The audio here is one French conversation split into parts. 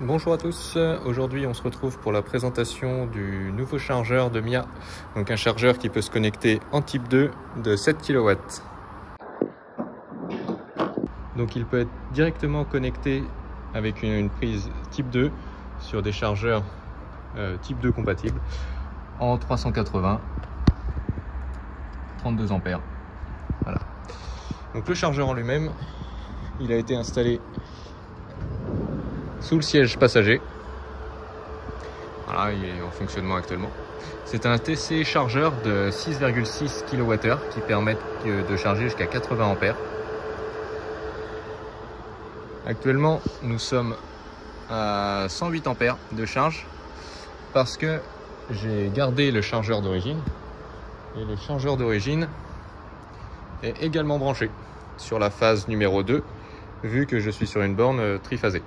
Bonjour à tous, aujourd'hui on se retrouve pour la présentation du nouveau chargeur de MIA, donc un chargeur qui peut se connecter en type 2 de 7 kW. Donc il peut être directement connecté avec une prise type 2 sur des chargeurs type 2 compatibles en 380, 32 ampères. Voilà. Donc le chargeur en lui-même, il a été installé sous le siège passager. Voilà, il est en fonctionnement actuellement. C'est un TC Charger de 6,6 kWh qui permet de charger jusqu'à 80 ampères. Actuellement, nous sommes à 108 ampères de charge parce que j'ai gardé le chargeur d'origine et le chargeur d'origine est également branché sur la phase numéro 2 vu que je suis sur une borne triphasée.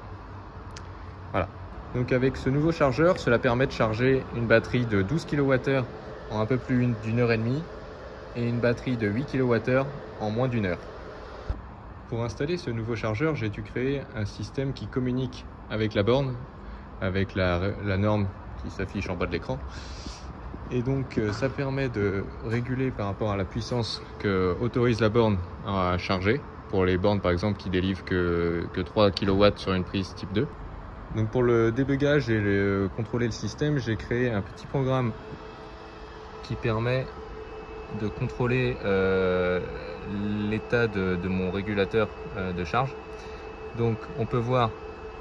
Voilà. Donc avec ce nouveau chargeur, cela permet de charger une batterie de 12 kWh en un peu plus d'une heure et demie et une batterie de 8 kWh en moins d'une heure. Pour installer ce nouveau chargeur, j'ai dû créer un système qui communique avec la borne, avec la norme qui s'affiche en bas de l'écran. Et donc ça permet de réguler par rapport à la puissance que autorise la borne à charger, pour les bornes par exemple qui délivrent que 3 kW sur une prise type 2. Donc pour le débugage et contrôler le système, j'ai créé un petit programme qui permet de contrôler l'état de mon régulateur de charge. Donc on peut voir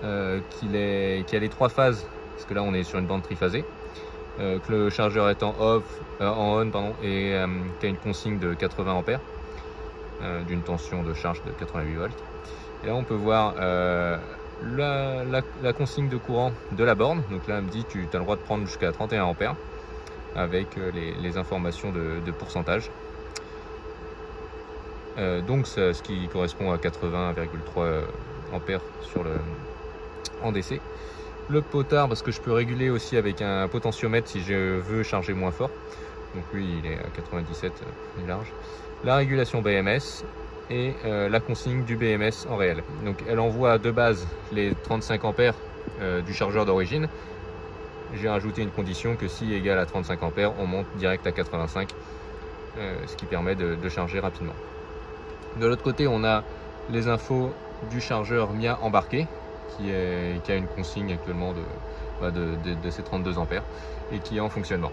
qu'il y a les trois phases, parce que là on est sur une bande triphasée, que le chargeur est en on, et qu'il y a une consigne de 80 A, d'une tension de charge de 88 volts. Et là on peut voir la consigne de courant de la borne. Donc là elle me dit tu as le droit de prendre jusqu'à 31 ampères avec les informations de pourcentage, donc ce qui correspond à 80,3 ampères en DC. Le potard, parce que je peux réguler aussi avec un potentiomètre si je veux charger moins fort, donc lui il est à 97 large. La régulation BMS et la consigne du BMS en réel. Donc elle envoie de base les 35 ampères du chargeur d'origine. J'ai rajouté une condition que si égale à 35 ampères, on monte direct à 85, ce qui permet de charger rapidement. De l'autre côté, on a les infos du chargeur MIA embarqué qui a une consigne actuellement de ces 32 ampères et qui est en fonctionnement.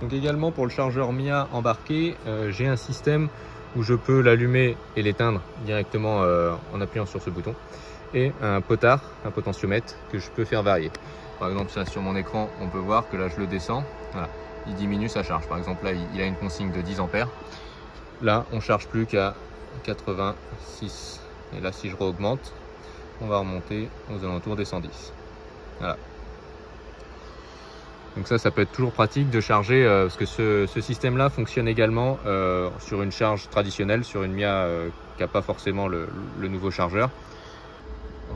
Donc également pour le chargeur MIA embarqué, j'ai un système où je peux l'allumer et l'éteindre directement en appuyant sur ce bouton, et un potard, un potentiomètre que je peux faire varier. Par exemple ça, sur mon écran on peut voir que là je le descends, voilà, il diminue sa charge. Par exemple là il a une consigne de 10 ampères, là on charge plus qu'à 86, et là si je réaugmente on va remonter aux alentours des 110. Voilà. Donc ça peut être toujours pratique de charger, parce que ce système-là fonctionne également sur une charge traditionnelle, sur une MIA qui n'a pas forcément le nouveau chargeur.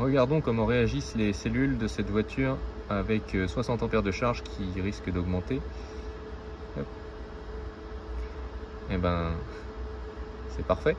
Regardons comment réagissent les cellules de cette voiture avec 60 ampères de charge qui risque d'augmenter. Et ben, c'est parfait.